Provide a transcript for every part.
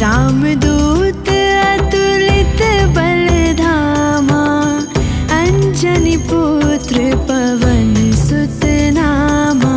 रामदूत अतुलित बलधामा, अंजनी पुत्र पवन सुत नामा।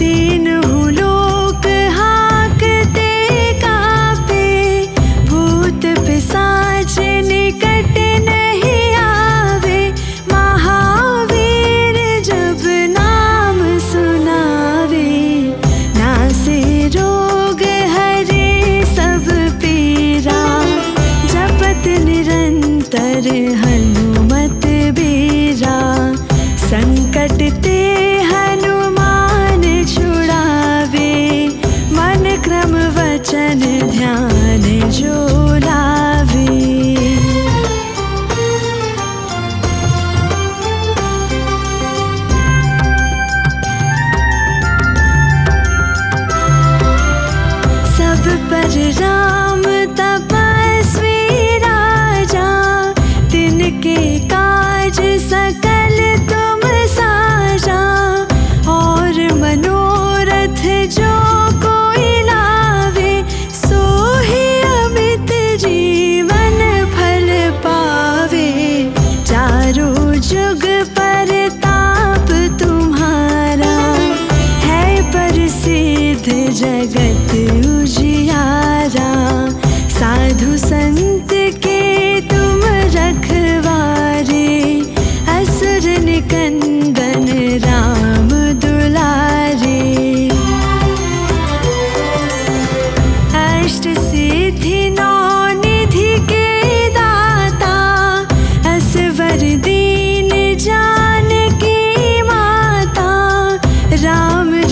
तीन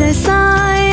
बरसाए।